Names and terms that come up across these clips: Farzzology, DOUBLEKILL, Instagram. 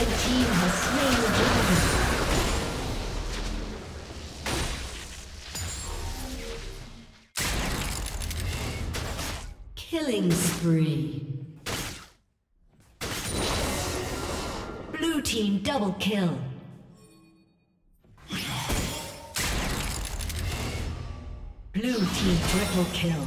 Red team has slain the dragon. Killing spree. Blue team double kill. Blue team triple kill.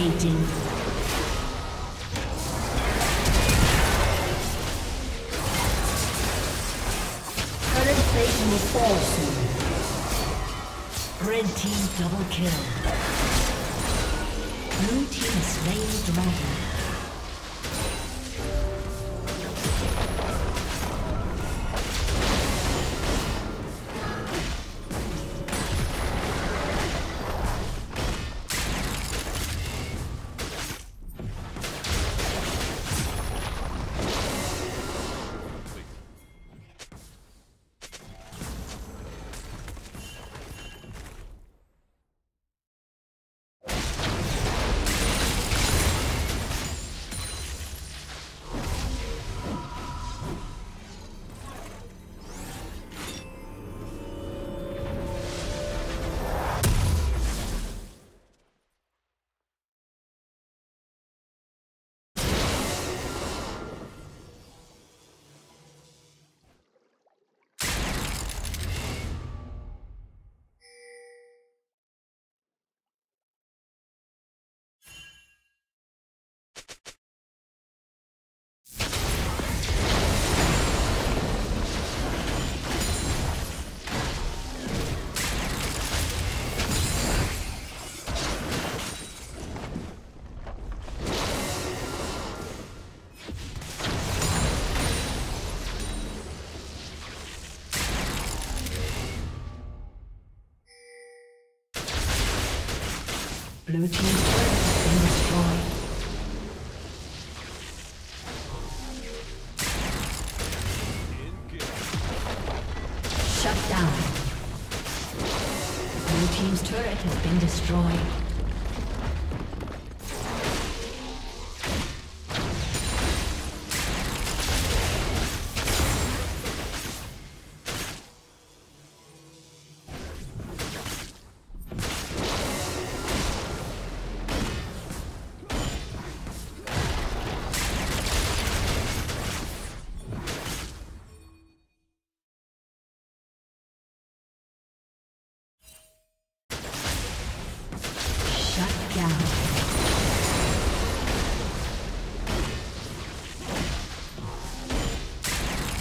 Dominating. Current plate will fall soon. Red team double kill. Blue team has slain dragon. Blue team's turret has been destroyed. Shut down. Blue team's turret has been destroyed.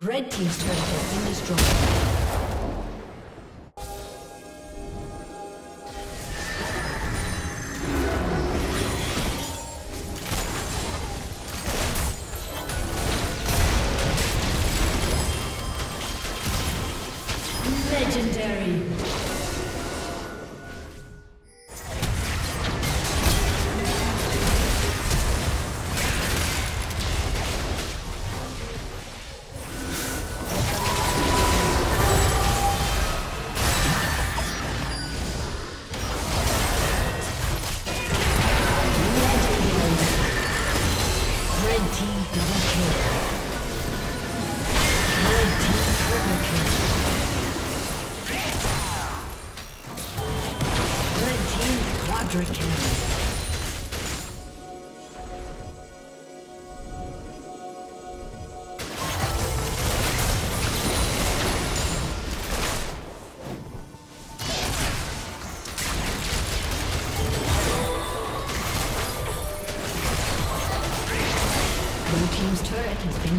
Red team's turret has been destroyed. Blue team's turret has been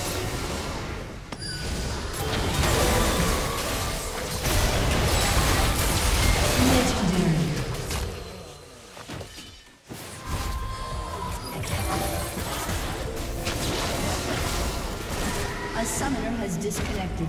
A summoner has disconnected.